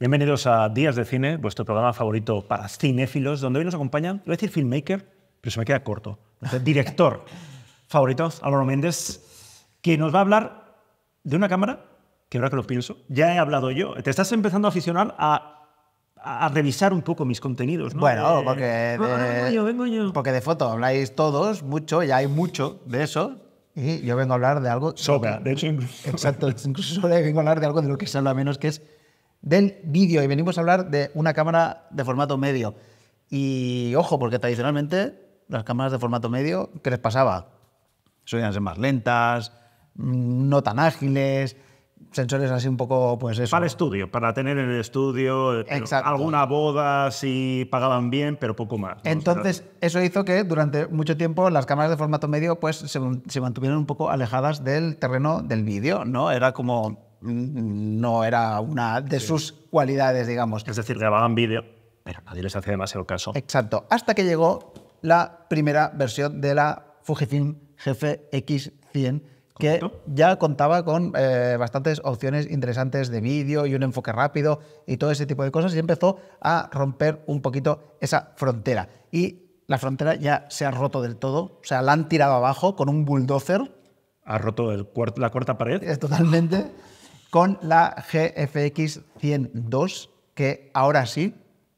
Bienvenidos a Días de Cine, vuestro programa favorito para cinéfilos, donde hoy nos acompañan, voy a decir filmmaker, pero se me queda corto, director favorito, Álvaro Méndez, que nos va a hablar de una cámara, que ahora que lo pienso, ya he hablado yo. Te estás empezando a aficionar a revisar un poco mis contenidos, ¿no? Bueno, porque porque de foto habláis todos mucho, ya hay mucho de eso. Y yo vengo a hablar de algo... Sobra, de hecho incluso... Exacto, incluso vengo a hablar de algo de lo que se habla menos, que es del vídeo. Y venimos a hablar de una cámara de formato medio. Y ojo, porque tradicionalmente las cámaras de formato medio, ¿qué les pasaba? Solían ser más lentas, no tan ágiles, sensores así un poco, pues eso. Para el estudio, para tener en el estudio. Exacto. Alguna boda sí pagaban bien, pero poco más, ¿no? Entonces, eso hizo que durante mucho tiempo las cámaras de formato medio pues se mantuvieron un poco alejadas del terreno del vídeo, ¿no? Era como... no era una de sus cualidades, digamos. Es decir, grababan vídeo, pero nadie les hacía demasiado caso. Exacto. Hasta que llegó la primera versión de la Fujifilm GFX100, que ya contaba con bastantes opciones interesantes de vídeo y un enfoque rápido y todo ese tipo de cosas, y empezó a romper un poquito esa frontera. Y la frontera ya se ha roto del todo, o sea, la han tirado abajo con un bulldozer. Ha roto la cuarta pared. Totalmente. Con la GFX100 II, que ahora sí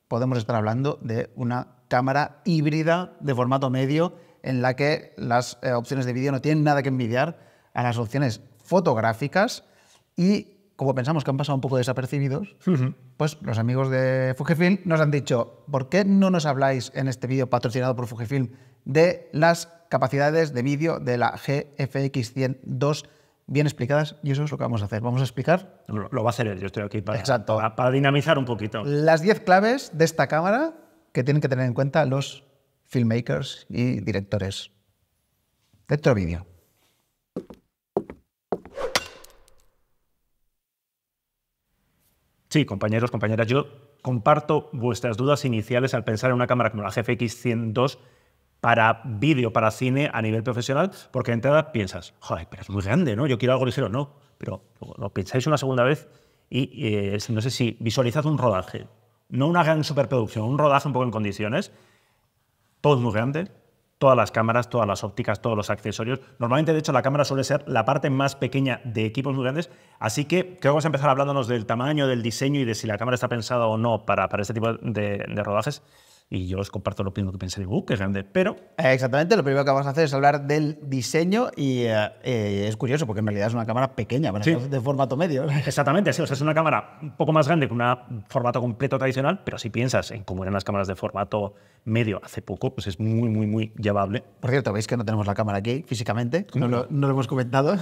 podemos estar hablando de una cámara híbrida de formato medio en la que las opciones de vídeo no tienen nada que envidiar a las opciones fotográficas, y como pensamos que han pasado un poco desapercibidos, pues los amigos de Fujifilm nos han dicho: ¿por qué no nos habláis en este vídeo patrocinado por Fujifilm de las capacidades de vídeo de la GFX100 II bien explicadas? Y eso es lo que vamos a hacer. Vamos a explicar... Lo va a hacer él, yo estoy aquí para... Exacto. Para dinamizar un poquito. Las 10 claves de esta cámara que tienen que tener en cuenta los filmmakers y directores. Dentro vídeo. Sí, compañeros, compañeras, yo comparto vuestras dudas iniciales al pensar en una cámara como la GFX100 II para vídeo, para cine a nivel profesional, porque de entrada piensas, joder, pero es muy grande, ¿no? Yo quiero algo ligero. No, pero lo pensáis una segunda vez y no sé si visualizad un rodaje, no una gran superproducción, un rodaje un poco en condiciones, todo es muy grande. Todas las cámaras, todas las ópticas, todos los accesorios. Normalmente, de hecho, la cámara suele ser la parte más pequeña de equipos muy grandes. Así que creo que vamos a empezar hablándonos del tamaño, del diseño y de si la cámara está pensada o no para este tipo de rodajes. Y yo os comparto lo primero que pensé. ¡Qué grande! Pero... Exactamente. Lo primero que vamos a hacer es hablar del diseño. Y es curioso porque en realidad es una cámara pequeña, pero sí, de formato medio. Exactamente. Sí, o sea, es una cámara un poco más grande que un formato completo tradicional, pero si piensas en cómo eran las cámaras de formato medio hace poco, pues es muy, muy, muy llevable. Por cierto, veis que no tenemos la cámara aquí físicamente, no lo hemos comentado.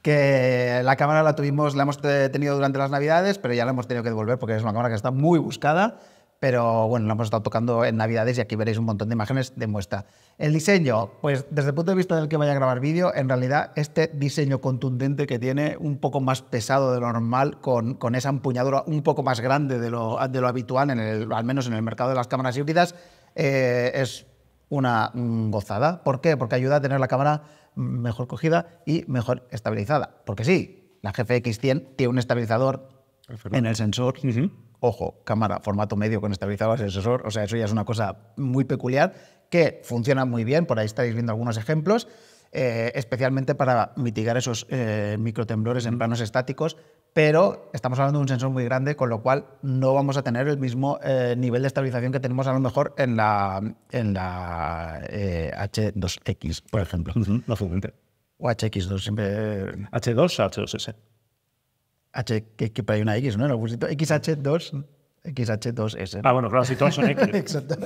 Que la cámara la hemos tenido durante las Navidades, pero ya la hemos tenido que devolver porque es una cámara que está muy buscada, pero bueno, la hemos estado tocando en Navidades y aquí veréis un montón de imágenes de muestra. El diseño, pues desde el punto de vista del que vaya a grabar vídeo, en realidad este diseño contundente que tiene, un poco más pesado de lo normal, con esa empuñadura un poco más grande de lo habitual, al menos en el mercado de las cámaras híbridas, es una gozada. ¿Por qué? Porque ayuda a tener la cámara mejor cogida y mejor estabilizada. Porque sí, la GFX100 tiene un estabilizador en el sensor. Ojo, cámara, formato medio con estabilizador, sensor, o sea, eso ya es una cosa muy peculiar que funciona muy bien, por ahí estáis viendo algunos ejemplos, especialmente para mitigar esos microtemblores en planos estáticos, pero estamos hablando de un sensor muy grande, con lo cual no vamos a tener el mismo nivel de estabilización que tenemos a lo mejor en la H2X, por ejemplo. No funciona. O HX2, siempre... H2 o H2S. H, que hay una X, ¿no? En algún sitio. XH2, XH2S. Ah, bueno, claro, si todas son X. Exacto.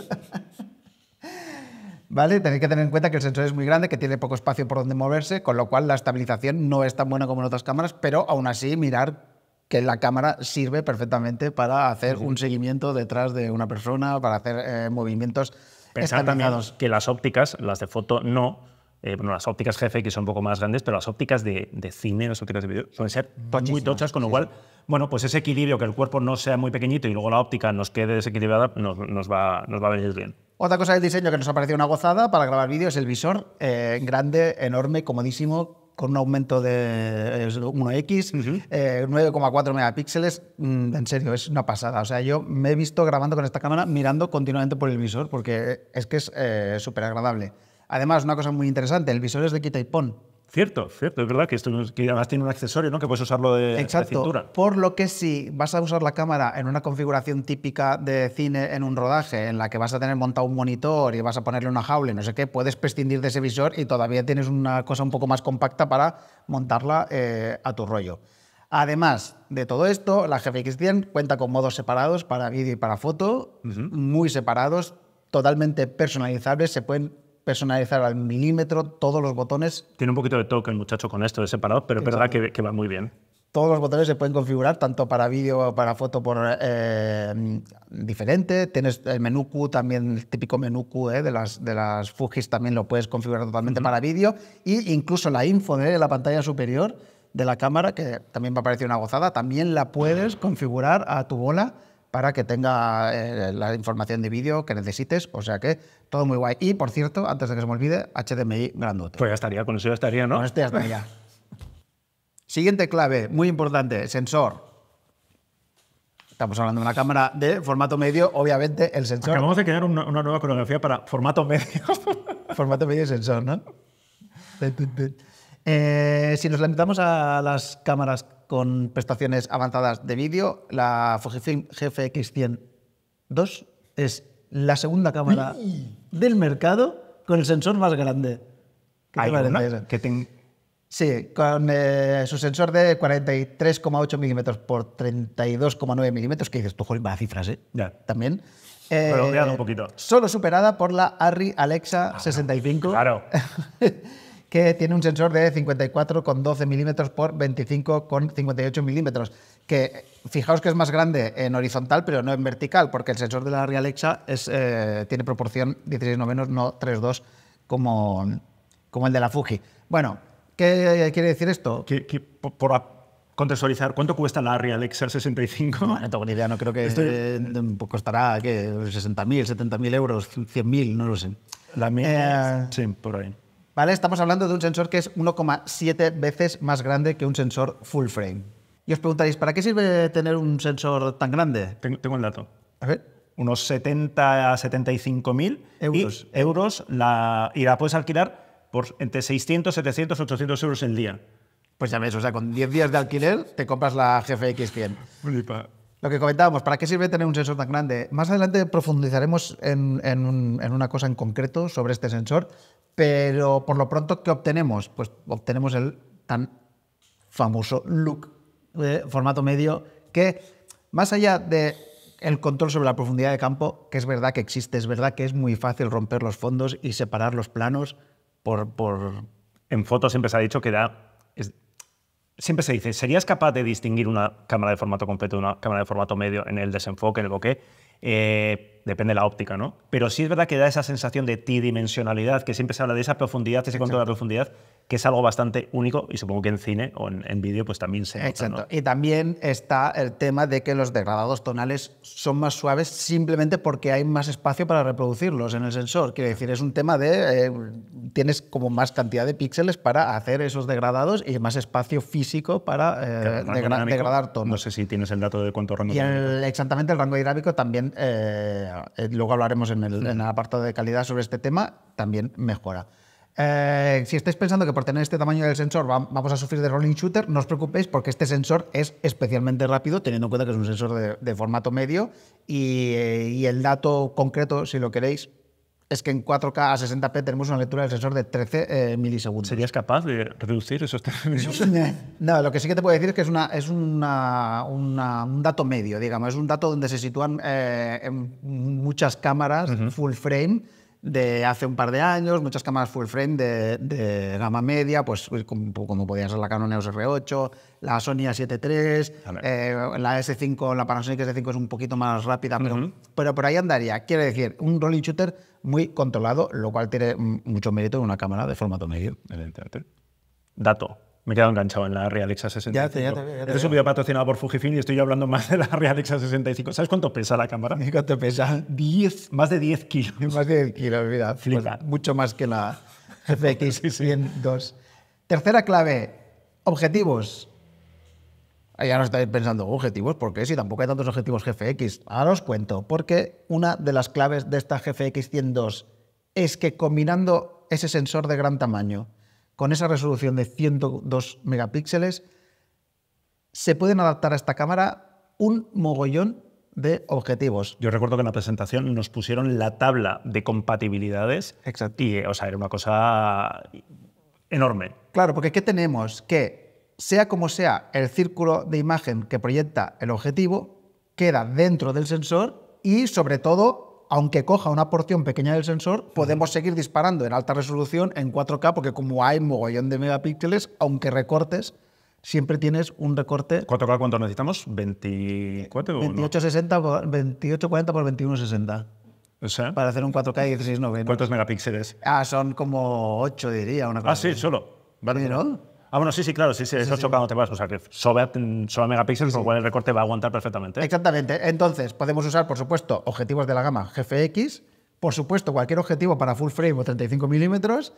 Vale, tenéis que tener en cuenta que el sensor es muy grande, que tiene poco espacio por donde moverse, con lo cual la estabilización no es tan buena como en otras cámaras, pero aún así mirar que la cámara sirve perfectamente para hacer un seguimiento detrás de una persona, para hacer movimientos estabilizados. Pensad también que las ópticas, las de foto no... bueno, las ópticas GFX son un poco más grandes, pero las ópticas de cine, las ópticas de vídeo, suelen ser muy tochas, con lo cual, bueno, pues ese equilibrio, que el cuerpo no sea muy pequeñito y luego la óptica nos quede desequilibrada, nos va a venir bien. Otra cosa del diseño que nos ha parecido una gozada para grabar vídeo es el visor grande, enorme, comodísimo, con un aumento de 1X, 9,4 megapíxeles, en serio, es una pasada. O sea, yo me he visto grabando con esta cámara mirando continuamente por el visor, porque es que es súper agradable. Además, una cosa muy interesante, el visor es de quita y pon. Cierto, cierto, es verdad que, que además tiene un accesorio, ¿no?, que puedes usarlo de, de cintura. Exacto, por lo que si vas a usar la cámara en una configuración típica de cine en un rodaje, en la que vas a tener montado un monitor y vas a ponerle una jaula y no sé qué, puedes prescindir de ese visor y todavía tienes una cosa un poco más compacta para montarla a tu rollo. Además de todo esto, la GFX100 cuenta con modos separados para vídeo y para foto, muy separados, totalmente personalizables, se pueden personalizar al milímetro todos los botones. Tiene un poquito de toque el muchacho con esto de separado, pero es verdad que va muy bien. Todos los botones se pueden configurar tanto para vídeo o para foto por diferente. Tienes el menú Q también, el típico menú Q de las Fujis, también lo puedes configurar totalmente para vídeo, y incluso la info de la pantalla superior de la cámara, que también me ha parecido una gozada, también la puedes configurar a tu bola para que tenga la información de vídeo que necesites, o sea que todo muy guay. Y, por cierto, antes de que se me olvide, HDMI grandote. Pues ya estaría, con eso ya estaría, ¿no? Con esto ya estaría. Siguiente clave, muy importante, sensor. Estamos hablando de una cámara de formato medio, obviamente el sensor... Acabamos de crear una nueva coreografía para formato medio. Formato medio y sensor, ¿no? Si nos limitamos a las cámaras con prestaciones avanzadas de vídeo, la Fujifilm GFX100 II es la segunda cámara del mercado con el sensor más grande. ¿Qué te parece? Sí, con su sensor de 43,8 milímetros por 32,9 milímetros, que dices, tú, joder, va a cifras, ¿eh? Ya. También. Pero un poquito. Solo superada por la Arri Alexa 65. Claro. Que tiene un sensor de 54,12 milímetros por 25,58 milímetros. Que fijaos que es más grande en horizontal, pero no en vertical, porque el sensor de la Arri Alexa es, tiene proporción 16:9, no 3:2, como el de la Fuji. Bueno, ¿qué quiere decir esto? Que por contextualizar, ¿cuánto cuesta la Arri Alexa 65? No tengo ni idea, no creo que costará ¿60.000, 70.000 euros, 100.000, no lo sé. La mía, sí, por ahí. ¿Vale? Estamos hablando de un sensor que es 1,7 veces más grande que un sensor full frame. Y os preguntaréis, ¿para qué sirve tener un sensor tan grande? Tengo el dato. A ver. Unos 70 a 75.000 euros. Y la puedes alquilar por entre 600, 700, 800 euros el día. Pues ya ves, o sea, con 10 días de alquiler te compras la GFX100. Flipa. Lo que comentábamos, ¿para qué sirve tener un sensor tan grande? Más adelante profundizaremos en una cosa en concreto sobre este sensor, pero por lo pronto, ¿qué obtenemos? Pues obtenemos el tan famoso look de formato medio que, más allá del control sobre la profundidad de campo, que es verdad que existe, es verdad que es muy fácil romper los fondos y separar los planos por... En fotos siempre se ha dicho que da... Siempre se dice, ¿serías capaz de distinguir una cámara de formato completo de una cámara de formato medio en el desenfoque, en el bokeh? Depende de la óptica, ¿no? Pero sí es verdad que da esa sensación de tridimensionalidad, que siempre se habla de esa profundidad, ese control de la profundidad, que es algo bastante único, y supongo que en cine o en vídeo pues también se nota, ¿no? Y también está el tema de que los degradados tonales son más suaves simplemente porque hay más espacio para reproducirlos en el sensor. Quiero decir, es un tema de... tienes como más cantidad de píxeles para hacer esos degradados y más espacio físico para degradar tonos. No sé si tienes el dato de cuánto rango dinámico. Exactamente, el rango dinámico también, luego hablaremos en el apartado de calidad sobre este tema, también mejora. Si estáis pensando que por tener este tamaño del sensor vamos a sufrir de rolling shutter, no os preocupéis porque este sensor es especialmente rápido, teniendo en cuenta que es un sensor de formato medio, y el dato concreto, si lo queréis, es que en 4K a 60p tenemos una lectura del sensor de 13 milisegundos. ¿Serías capaz de reducir esos 13 milisegundos? No, lo que sí que te puedo decir es que es un dato medio, digamos. Es un dato donde se sitúan muchas cámaras full frame de hace un par de años, muchas cámaras full frame de gama media, pues como podían ser la Canon EOS R8, la Sony A7 III, la S5, la Panasonic S5 es un poquito más rápida, pero por ahí andaría. Quiere decir, un rolling shooter muy controlado, lo cual tiene mucho mérito en una cámara de formato medio. Dato. Me he quedado enganchado en la Arri Alexa 65. Ya te es un video patrocinado por Fujifilm y estoy yo hablando más de la Arri Alexa 65. ¿Sabes cuánto pesa la cámara? ¿Cuánto pesa? Más de 10 kilos. Más de 10 kilos, mira. Pues, mucho más que la GFX100 II. Tercera clave, objetivos. Ya no estáis pensando, objetivos, ¿por qué? Si tampoco hay tantos objetivos GFX. Ahora os cuento, porque una de las claves de esta GFX 100 II es que combinando ese sensor de gran tamaño con esa resolución de 102 megapíxeles, se pueden adaptar a esta cámara un mogollón de objetivos. Yo recuerdo que en la presentación nos pusieron la tabla de compatibilidades. Exacto. Y, o sea, era una cosa enorme. Claro, porque ¿qué tenemos? Que sea como sea, el círculo de imagen que proyecta el objetivo queda dentro del sensor y, sobre todo, aunque coja una porción pequeña del sensor, podemos seguir disparando en alta resolución, en 4K, porque como hay mogollón de megapíxeles, aunque recortes, siempre tienes un recorte. ¿4K cuánto necesitamos? ¿24 o 28,60 x 21,60. O sea, para hacer un 4K de 16,90. ¿Cuántos megapíxeles? Ah, son como 8, diría. Una cosa. Ah, sí, solo. Vale. ¿Sí, no? Ah, bueno, sí, sí, claro, sí, sí, es 8K, no te vas. O sea, que sobra megapíxeles, con lo cual el recorte va a aguantar perfectamente. Exactamente. Entonces, podemos usar, por supuesto, objetivos de la gama GFX. Por supuesto, cualquier objetivo para full frame o 35 milímetros,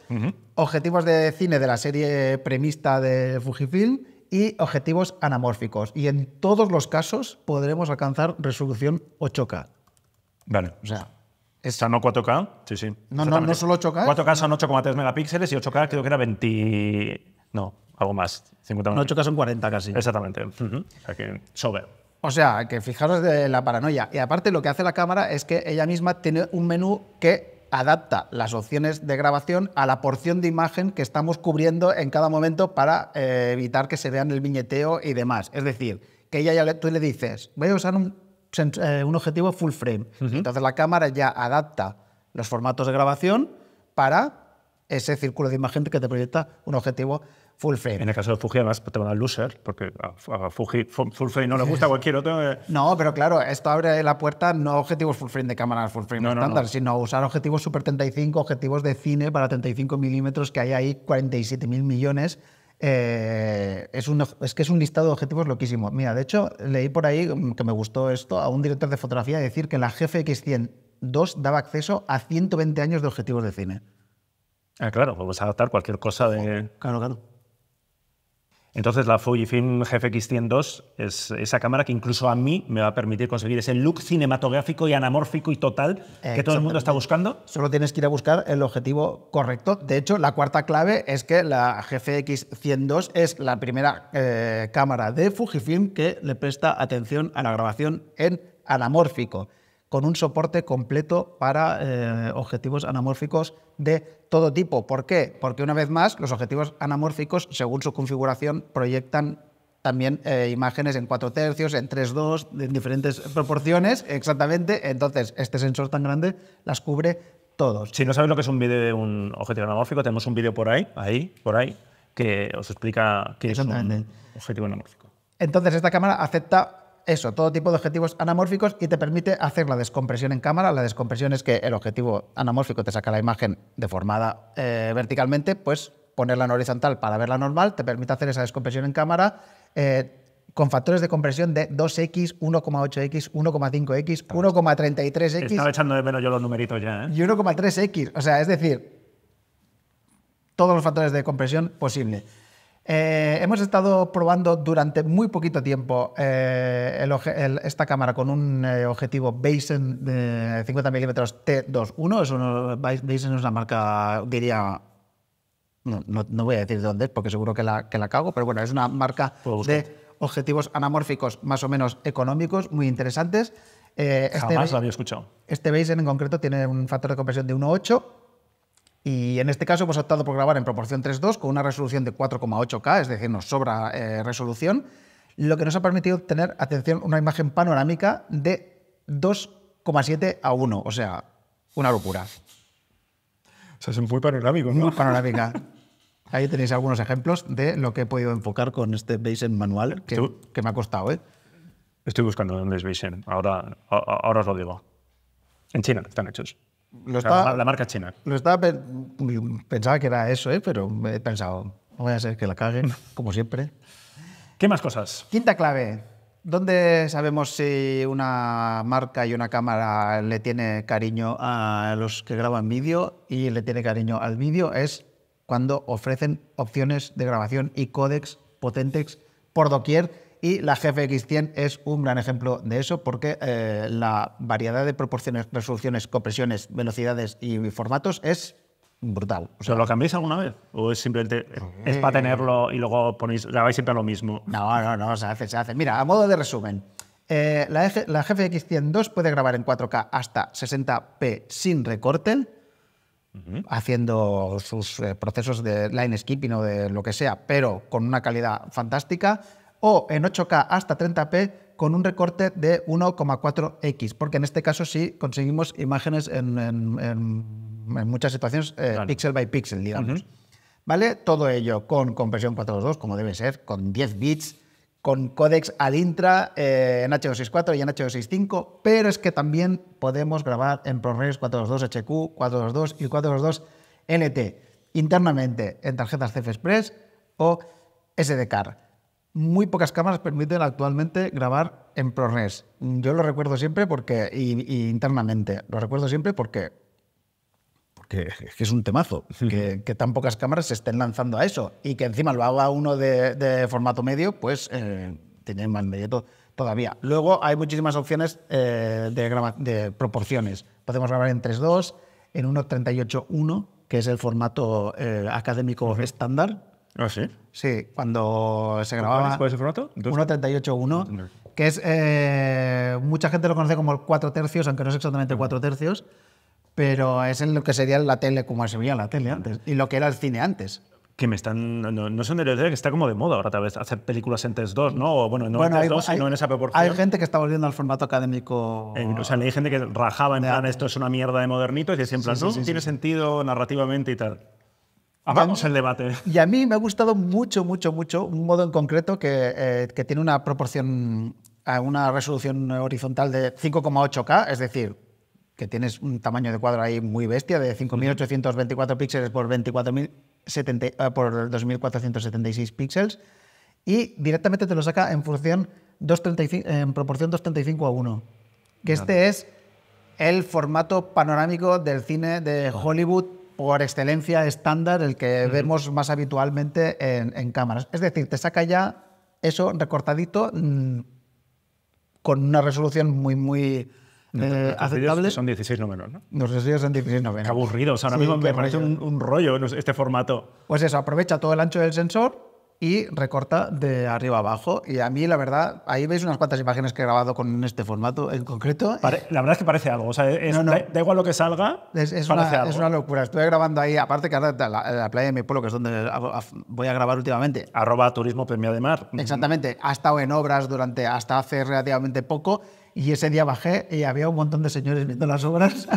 objetivos de cine de la serie premista de Fujifilm y objetivos anamórficos. Y en todos los casos podremos alcanzar resolución 8K. Vale. O sea, es... ¿Sanó 4K? Sí, sí. No solo 8K. 4K son 8,3 megapíxeles y 8K creo que era 20... No, algo más. 50 no, 8K son 40 casi. Exactamente. O sea, que sobre. O sea, que fijaros de la paranoia. Y aparte lo que hace la cámara es que ella misma tiene un menú que adapta las opciones de grabación a la porción de imagen que estamos cubriendo en cada momento para evitar que se vean el viñeteo y demás. Es decir, que ella tú le dices, voy a usar un objetivo full frame. Entonces la cámara ya adapta los formatos de grabación para ese círculo de imagen que te proyecta un objetivo full frame. En el caso de Fuji, además, te van a loser, porque a Fuji full frame no le gusta a cualquier otro. No, pero claro, esto abre la puerta no a objetivos full frame de cámaras full frame estándar, sino a usar objetivos Super 35, objetivos de cine para 35 milímetros, que hay ahí 47.000 millones. Es que es un listado de objetivos loquísimo. Mira, de hecho, leí por ahí, que me gustó esto, a un director de fotografía decir que la GFX100 II daba acceso a 120 años de objetivos de cine. Ah, claro, podemos adaptar cualquier cosa de... Claro, claro. Entonces, la Fujifilm GFX100 II es esa cámara que incluso a mí me va a permitir conseguir ese look cinematográfico y anamórfico y total que todo el mundo está buscando. Solo tienes que ir a buscar el objetivo correcto. De hecho, la cuarta clave es que la GFX100 II es la primera cámara de Fujifilm que le presta atención a la grabación en anamórfico, con un soporte completo para objetivos anamórficos de todo tipo. ¿Por qué? Porque, una vez más, los objetivos anamórficos, según su configuración, proyectan también imágenes en 4 tercios, en 3:2, en diferentes proporciones, exactamente. Entonces, este sensor tan grande las cubre todos. Si no sabéis lo que es un vídeo de un objetivo anamórfico, tenemos un vídeo por ahí, que os explica qué es un objetivo anamórfico. Entonces, esta cámara acepta eso, todo tipo de objetivos anamórficos y te permite hacer la descompresión en cámara. La descompresión es que el objetivo anamórfico te saca la imagen deformada verticalmente, pues ponerla en horizontal para verla normal, te permite hacer esa descompresión en cámara con factores de compresión de 2X, 1,8X, 1,5X, 1,33X... Estaba echando de menos yo los numeritos ya, ¿eh? Y 1,3X, o sea, es decir, todos los factores de compresión posible. Hemos estado probando durante muy poquito tiempo esta cámara con un objetivo Basin de 50 mm T21. Basin es una marca, diría, no voy a decir de dónde es porque seguro que la cago, pero bueno, es una marca de objetivos anamórficos más o menos económicos, muy interesantes. Jamás lo había escuchado. Este Basin en concreto tiene un factor de compresión de 1,8. Y en este caso hemos optado por grabar en proporción 3:2 con una resolución de 4,8K, es decir, nos sobra resolución, lo que nos ha permitido tener, atención, una imagen panorámica de 2,7:1, o sea, una locura. O sea, es muy panorámico, ¿no? Muy panorámica. Ahí tenéis algunos ejemplos de lo que he podido enfocar con este Basin manual, que me ha costado, ¿eh? Estoy buscando dónde es Basin, ahora os lo digo. En China están hechos. La marca china. Pensaba que era eso, pero he pensado, no voy a ser que la cague, como siempre. ¿Qué más cosas? Quinta clave. ¿Dónde sabemos si una marca y una cámara le tiene cariño a los que graban vídeo y le tiene cariño al vídeo? Es cuando ofrecen opciones de grabación y códecs potentes por doquier. Y la GFX100 es un gran ejemplo de eso porque la variedad de proporciones, resoluciones, compresiones, velocidades y formatos es brutal. O sea, ¿lo cambiáis alguna vez? ¿O es simplemente es para tenerlo y luego ponéis, grabáis siempre lo mismo? No, no, no, se hace, se hace. Mira, a modo de resumen, la GFX100 II puede grabar en 4K hasta 60p sin recorte, haciendo sus procesos de line skipping o de lo que sea, pero con una calidad fantástica, o en 8K hasta 30p con un recorte de 1,4x, porque en este caso sí conseguimos imágenes en muchas situaciones pixel by pixel, digamos. ¿Vale? Todo ello con compresión 4.2, como debe ser, con 10 bits, con códecs al intra en H264 y en H265, pero es que también podemos grabar en ProRes 4.2 HQ, 4.2 y 4.2 NT, internamente en tarjetas CFexpress o SD-Card. Muy pocas cámaras permiten actualmente grabar en ProRes. Yo lo recuerdo siempre porque, y internamente, lo recuerdo siempre porque es un temazo, que tan pocas cámaras se estén lanzando a eso y que encima lo haga uno de formato medio, pues tiene más mérito todavía. Luego hay muchísimas opciones de proporciones. Podemos grabar en 3.2, en 1.38.1, que es el formato académico estándar. ¿Ah, sí? Sí, cuando se grababa... ¿Cuál es el formato? 1.38.1, que es... mucha gente lo conoce como el 4 tercios, aunque no es exactamente el 4 tercios, pero es en lo que sería la tele, como se veía la tele antes, y lo que era el cine antes. Que me están... No son de la idea, que está como de moda ahora, tal vez, hacer películas en 3.2, ¿no? O, bueno, no en 3.2, sino en esa proporción. Hay gente que está volviendo al formato académico... o sea, hay gente que rajaba en plan, esto es una mierda de modernito, y decía en plan, no tiene sentido narrativamente y tal. Vamos al debate. Y a mí me ha gustado mucho, mucho, mucho un modo en concreto que tiene una proporción, una resolución horizontal de 5,8K, es decir, que tienes un tamaño de cuadro ahí muy bestia, de 5.824 píxeles por 2.476 píxeles, y directamente te lo saca en función 235, en proporción 2:35:1. Que este es el formato panorámico del cine de Hollywood por excelencia estándar, el que vemos más habitualmente en cámaras. Es decir, te saca ya eso recortadito con una resolución muy, muy aceptable. Son 16 números, ¿no? Los estudios son 16 números. Qué aburridos. Ahora mismo me parece un rollo este formato. Pues eso, aprovecha todo el ancho del sensor y recorta de arriba abajo. Y a mí, la verdad, ahí veis unas cuantas imágenes que he grabado con este formato en concreto. La verdad es que parece algo. O sea, da igual lo que salga, es una locura. Estuve grabando ahí, aparte que ahora la playa de mi pueblo, que es donde voy a grabar últimamente. @turismo premio de mar. Exactamente. Ha estado en obras hasta hace relativamente poco. Y ese día bajé y había un montón de señores viendo las obras.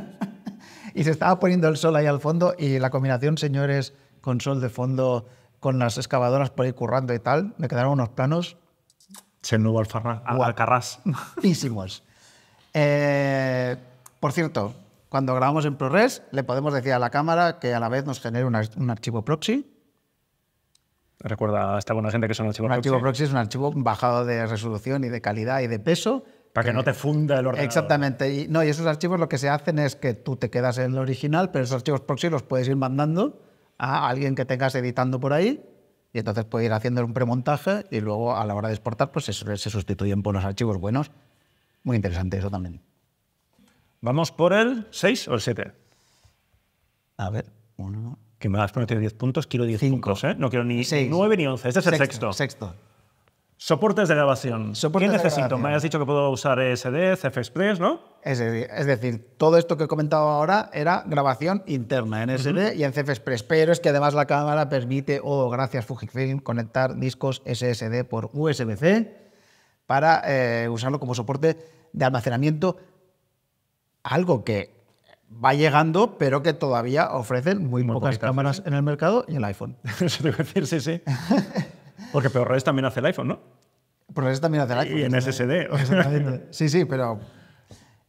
Y se estaba poniendo el sol ahí al fondo. Y la combinación, señores, con sol de fondo... con las excavadoras por ahí currando y tal, me quedaron unos planos... Es el nuevo Alcarrás. Buenísimos. Por cierto, cuando grabamos en ProRes, le podemos decir a la cámara que a la vez nos genere un archivo proxy. Recuerda a esta buena gente que son archivos proxy. Un archivo proxy es un archivo bajado de resolución y de calidad y de peso. Para que no te funda el ordenador. Exactamente. Y esos archivos lo que se hacen es que tú te quedas en el original, pero esos archivos proxy los puedes ir mandando a alguien que tengas editando por ahí, y entonces puede ir haciendo un premontaje y luego a la hora de exportar pues se sustituyen por los archivos buenos. Muy interesante eso también. ¿Vamos por el 6 o el 7? A ver, uno... Que me has prometido 10 puntos, quiero 10 puntos, ¿eh? No quiero ni 6, 9 ni 11, este es el sexto. Soportes de grabación. ¿Qué necesito? Me has dicho que puedo usar SD, CFexpress, ¿no? Es decir, todo esto que he comentado ahora era grabación interna en SD y en CFexpress, pero es que además la cámara permite, gracias Fujifilm, conectar discos SSD por USB-C para usarlo como soporte de almacenamiento, algo que va llegando, pero que todavía ofrecen muy pocas cámaras en el mercado y el iPhone. Eso te iba a decir, sí, sí. Porque ProRes también hace el iPhone, ¿no? ProRes también hace el iPhone. Y en SSD. Exactamente. Sí, sí, pero...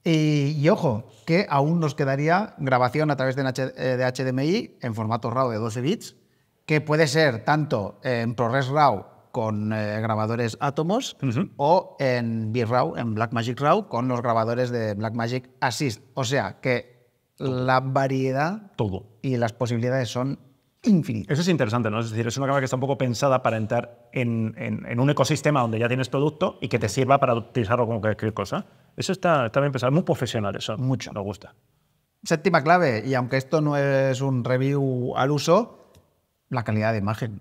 Y ojo, que aún nos quedaría grabación a través de HDMI en formato RAW de 12 bits, que puede ser tanto en ProRes RAW con grabadores Atomos o en BitRAW, en Blackmagic RAW, con los grabadores de Blackmagic Assist. O sea, que la variedad y las posibilidades son infinito. Eso es interesante, ¿no? Es decir, es una cámara que está un poco pensada para entrar en un ecosistema donde ya tienes producto y que te sirva para utilizarlo como cualquier cosa. Eso está bien pensado, muy profesional eso. Mucho. Nos gusta. Séptima clave, y aunque esto no es un review al uso, la calidad de imagen.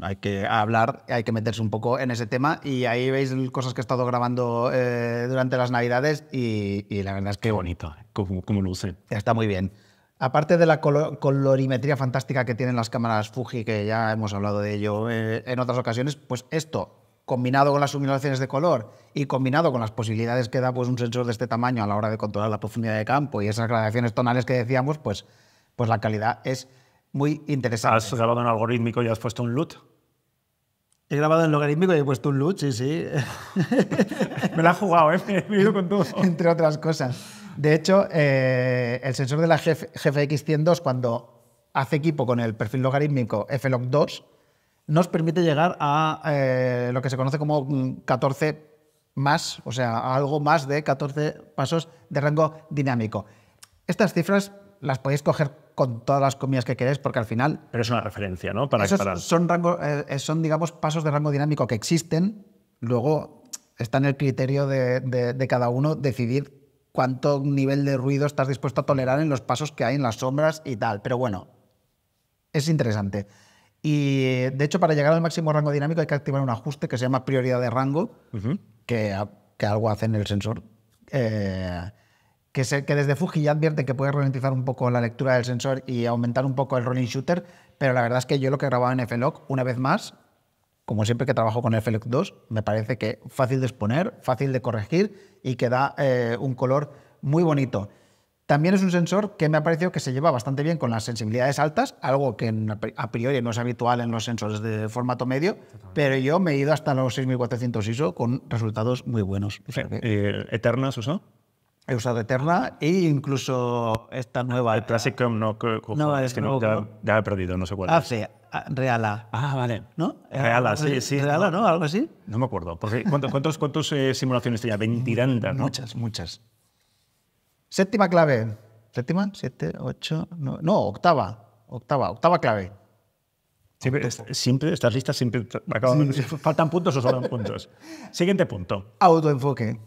Hay que hablar, hay que meterse un poco en ese tema, y ahí veis cosas que he estado grabando durante las Navidades y la verdad es que qué bonito, como luce. Está muy bien. Aparte de la colorimetría fantástica que tienen las cámaras Fuji, que ya hemos hablado de ello en otras ocasiones, pues esto, combinado con las simulaciones de color y combinado con las posibilidades que da pues, un sensor de este tamaño a la hora de controlar la profundidad de campo y esas gradaciones tonales que decíamos, pues la calidad es muy interesante. ¿Has grabado en algorítmico y has puesto un LUT? He grabado en logarítmico y he puesto un LUT, sí, sí. Me la he jugado, ¿eh? Me he ido con todo. Entre otras cosas. De hecho, el sensor de la GFX100 II, cuando hace equipo con el perfil logarítmico F-Log2, nos permite llegar a lo que se conoce como 14 más, o sea, a algo más de 14 pasos de rango dinámico. Estas cifras las podéis coger con todas las comillas que queréis, porque al final... Pero es una referencia, ¿no? Son, digamos, pasos de rango dinámico que existen. Luego está en el criterio de cada uno decidir cuánto nivel de ruido estás dispuesto a tolerar en los pasos que hay en las sombras y tal. Pero bueno, es interesante. Y de hecho, para llegar al máximo rango dinámico hay que activar un ajuste que se llama prioridad de rango, que algo hace en el sensor, que desde Fuji ya advierten que puede ralentizar un poco la lectura del sensor y aumentar un poco el rolling shutter, pero la verdad es que yo lo que he grabado en F-Log, una vez más, como siempre que trabajo con F-Log 2, me parece que fácil de exponer, fácil de corregir y que da un color muy bonito. También es un sensor que me ha parecido que se lleva bastante bien con las sensibilidades altas, algo que a priori no es habitual en los sensores de formato medio, pero yo me he ido hasta los 6400 ISO con resultados muy buenos. O sea, ¿Eterna has usado? He usado Eterna e incluso esta nueva... El Classic ya he perdido, no sé cuál. Ah, sí, Reala. Ah, vale. ¿No? Reala, sí, sí. Reala, ¿no? Algo así. No me acuerdo. Porque ¿Cuántas simulaciones tenía? 20 tantas, ¿no? Muchas, muchas. Séptima clave. ¿Séptima? ¿Siete? ¿Ocho? No, octava. Octava clave. Siempre estas listas siempre acaban. ¿Faltan puntos o sobran puntos? Siguiente punto. Autoenfoque.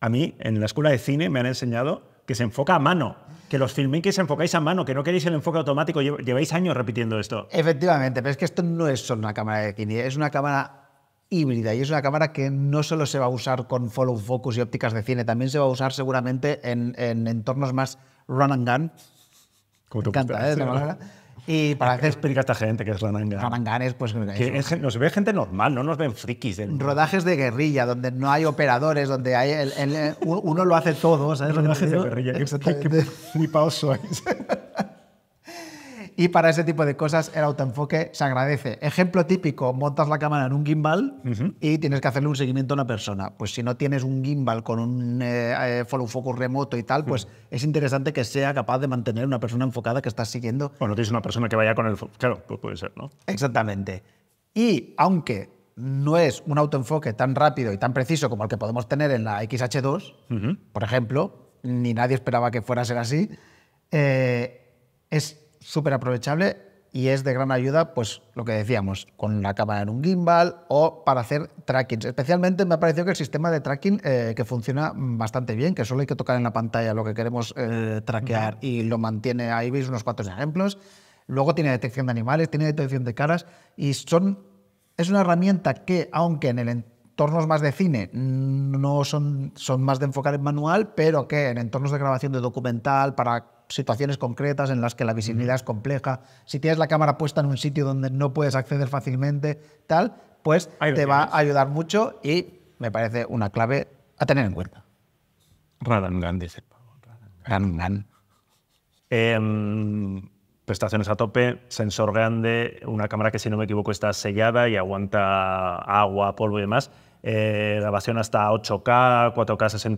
A mí, en la escuela de cine, me han enseñado que se enfoca a mano. Que los filmmakers enfocáis a mano, que no queréis el enfoque automático. Lleváis años repitiendo esto. Efectivamente, pero es que esto no es solo una cámara de cine, es una cámara híbrida, y es una cámara que no solo se va a usar con follow focus y ópticas de cine, también se va a usar seguramente en entornos más run and gun. Como te encanta, ¿eh? Y para hacer... Explica a esta gente que es run and gun. Run and gun es, pues... nos ve gente normal, no nos ven frikis. Rodajes de guerrilla, donde no hay operadores, donde hay uno lo hace todo, ¿sabes? Rodajes de guerrilla, que muy pauso. Y para ese tipo de cosas el autoenfoque se agradece. Ejemplo típico, montas la cámara en un gimbal y tienes que hacerle un seguimiento a una persona. Pues si no tienes un gimbal con un follow focus remoto y tal, pues es interesante que sea capaz de mantener una persona enfocada que estás siguiendo. Bueno, tienes una persona que vaya con el... Claro, pues puede ser, ¿no? Exactamente. Y aunque no es un autoenfoque tan rápido y tan preciso como el que podemos tener en la X-H2, por ejemplo, ni nadie esperaba que fuera a ser así, es súper aprovechable y es de gran ayuda, pues lo que decíamos, con la cámara en un gimbal o para hacer trackings. Especialmente me ha parecido que el sistema de tracking que funciona bastante bien, que solo hay que tocar en la pantalla lo que queremos trackear y lo mantiene. Ahí veis unos cuantos ejemplos. Luego tiene detección de animales, tiene detección de caras y es una herramienta que, aunque en el entornos más de cine no son más de enfocar en manual, pero que en entornos de grabación de documental para situaciones concretas en las que la visibilidad es compleja, si tienes la cámara puesta en un sitio donde no puedes acceder fácilmente, tal, pues te va a ayudar mucho y me parece una clave a tener en cuenta. Radangan, dice. Radangan. Prestaciones a tope, sensor grande, una cámara que, si no me equivoco, está sellada y aguanta agua, polvo y demás. Grabación hasta 8K, 4K,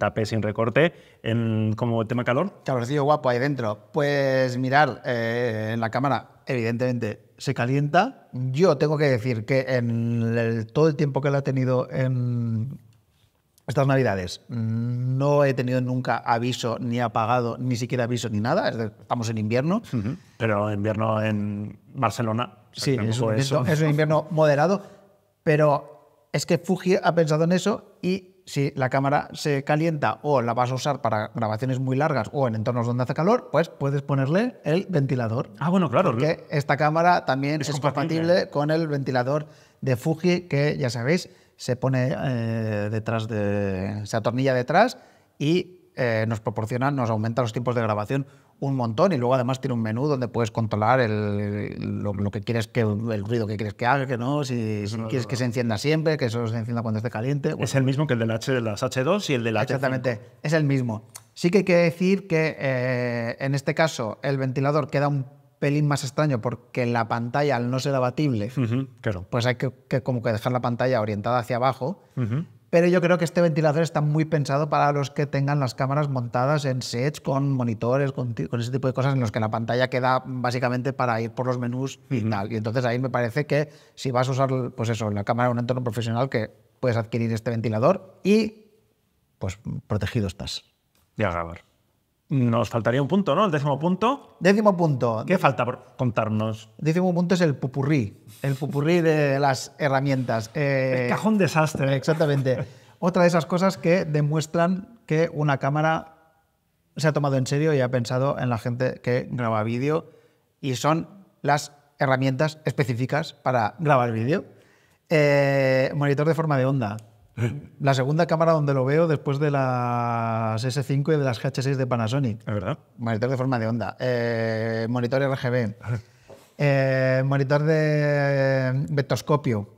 60p sin recorte. ¿Cómo tema calor? Calorcillo guapo ahí dentro. Pues mirar, en la cámara evidentemente se calienta. Yo tengo que decir que todo el tiempo que la he tenido en, Estas navidades no he tenido nunca aviso, ni apagado, ni siquiera aviso, ni nada. Estamos en invierno. Uh-huh. Pero invierno en Barcelona. Sí, es un invierno moderado. Pero es que Fuji ha pensado en eso y si la cámara se calienta o la vas a usar para grabaciones muy largas o en entornos donde hace calor, pues puedes ponerle el ventilador. Ah, bueno, claro. Porque esta cámara también es compatible con el ventilador de Fuji, que ya sabéis, se pone detrás de, se atornilla detrás y nos proporciona, nos aumenta los tiempos de grabación un montón, y luego además tiene un menú donde puedes controlar lo que quieres que, el ruido que quieres que haga, que no, si quieres que se encienda siempre, que solo se encienda cuando esté caliente. Bueno. Es el mismo que el de las H2 y el de la H5. Exactamente, es el mismo. Sí que hay que decir que en este caso el ventilador queda un pelín más extraño porque la pantalla, al no ser abatible, claro, pues hay que como que dejar la pantalla orientada hacia abajo. Pero yo creo que este ventilador está muy pensado para los que tengan las cámaras montadas en sets con monitores, con ese tipo de cosas en los que la pantalla queda básicamente para ir por los menús y tal. Y entonces ahí me parece que si vas a usar, pues eso, la cámara en un entorno profesional, que puedes adquirir este ventilador y pues protegido estás. Ya grabar. Nos faltaría un punto, ¿no? El décimo punto. Décimo punto. ¿Qué falta por contarnos? El décimo punto es el popurrí. El popurrí de las herramientas. El cajón desastre. Exactamente. Otra de esas cosas que demuestran que una cámara se ha tomado en serio y ha pensado en la gente que graba vídeo, y son las herramientas específicas para grabar vídeo. Monitor de forma de onda. La segunda cámara donde lo veo después de las S5 y de las GH6 de Panasonic. ¿Es verdad? Monitor de forma de onda. Monitor RGB. Monitor de vectoscopio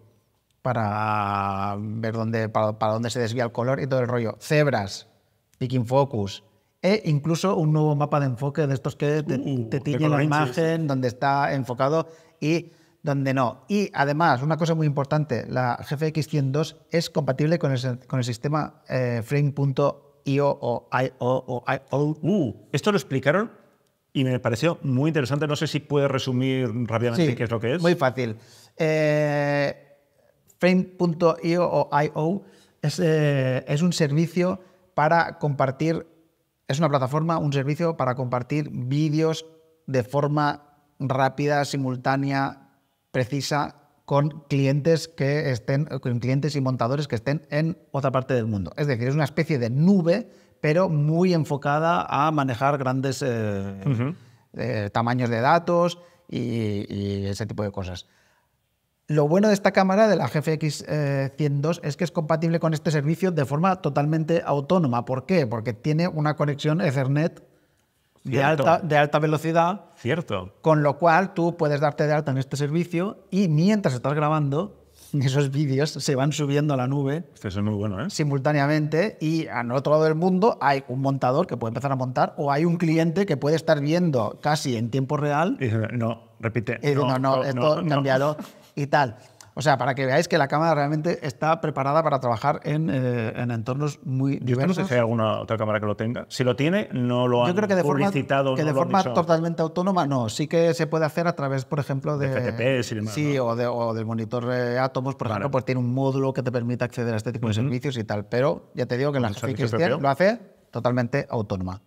para ver dónde, para dónde se desvía el color y todo el rollo. Cebras, picking focus. E incluso un nuevo mapa de enfoque de estos que te tiñen la imagen, donde está enfocado y donde no. Y además, una cosa muy importante, la GFX100 II es compatible con el sistema frame.io o I.O. Esto lo explicaron y me pareció muy interesante. No sé si puedes resumir rápidamente qué es lo que es. Muy fácil. Frame.io o I.O. Es un servicio para compartir, es una plataforma, un servicio para compartir vídeos de forma rápida, simultánea, precisa, con clientes y montadores que estén en otra parte del mundo. Es decir, es una especie de nube, pero muy enfocada a manejar grandes tamaños de datos y ese tipo de cosas. Lo bueno de esta cámara, de la GFX100 II, es que es compatible con este servicio de forma totalmente autónoma. ¿Por qué? Porque tiene una conexión Ethernet de alta velocidad. Cierto. Con lo cual tú puedes darte de alta en este servicio y mientras estás grabando, esos vídeos se van subiendo a la nube. Este es muy bueno, ¿eh? Simultáneamente, y al otro lado del mundo hay un montador que puede empezar a montar o hay un cliente que puede estar viendo casi en tiempo real. Y no, repite. Y no, cambiado y tal. O sea, para que veáis que la cámara realmente está preparada para trabajar en entornos muy diversos. Yo no sé si hay alguna otra cámara que lo tenga. Si lo tiene, no lo han publicitado. Yo creo que de forma totalmente autónoma, no. Sí que se puede hacer a través, por ejemplo, de FTPs y demás. Sí, ¿no? o del monitor Atomos, por ejemplo, pues tiene un módulo que te permite acceder a este tipo de servicios y tal. Pero ya te digo que en la GFX100 lo hace totalmente autónoma.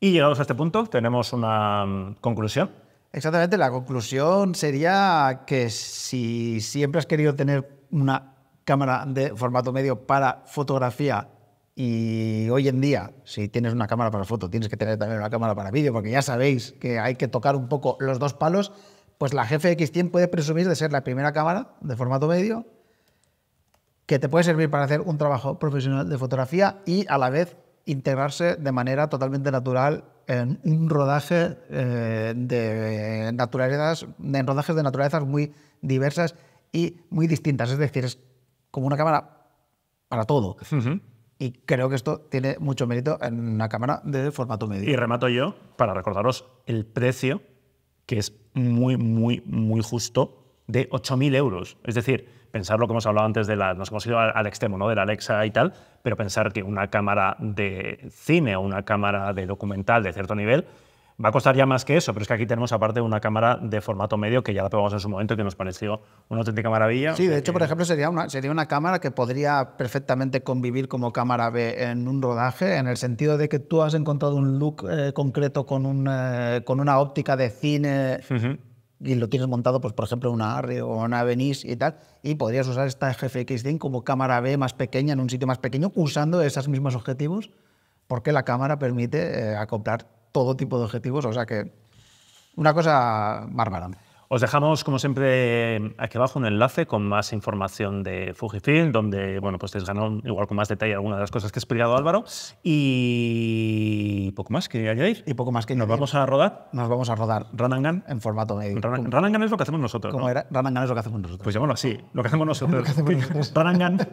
Y llegados a este punto, tenemos una conclusión. Exactamente, la conclusión sería que si siempre has querido tener una cámara de formato medio para fotografía y hoy en día, si tienes una cámara para foto, tienes que tener también una cámara para vídeo, porque ya sabéis que hay que tocar un poco los dos palos, pues la GFX100 puede presumir de ser la primera cámara de formato medio que te puede servir para hacer un trabajo profesional de fotografía y a la vez integrarse de manera totalmente natural en un rodaje de naturalezas muy diversas y muy distintas. Es decir, es como una cámara para todo. Y creo que esto tiene mucho mérito en una cámara de formato medio. Y remato yo para recordaros el precio, que es muy, muy, muy justo, de 8.000 euros. Es decir, pensar lo que hemos hablado antes, nos hemos ido al extremo, ¿no?, de la Alexa y tal, pero pensar que una cámara de cine o una cámara de documental de cierto nivel Va a costar ya más que eso, pero es que aquí tenemos aparte una cámara de formato medio que ya la probamos en su momento y que nos pareció una auténtica maravilla. Sí, de hecho, por ejemplo, sería una cámara que podría perfectamente convivir como cámara B en un rodaje, en el sentido de que tú has encontrado un look concreto con una óptica de cine. Uh-huh. Y lo tienes montado, pues, por ejemplo, una ARRI o una Venice y tal, y podrías usar esta GFX100 como cámara B más pequeña, en un sitio más pequeño, usando esos mismos objetivos, porque la cámara permite acoplar todo tipo de objetivos, o sea que una cosa bárbara. Os dejamos, como siempre, aquí abajo un enlace con más información de Fujifilm, donde, bueno, pues te has ganado igual con más detalle alguna de las cosas que ha explicado Álvaro. Y poco más que añadir. Y poco más que añadir. ¿Nos vamos a rodar? Nos vamos a rodar. Run and gun. En formato medio. Run and gun es lo que hacemos nosotros, ¿no? ¿Cómo era? Run and gun es lo que hacemos nosotros. Pues llámalo así, lo que hacemos nosotros. Run and gun.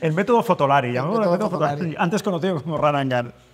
El método Fotolari, llamémoslo el método Fotolari. Antes conocido como Run and gun.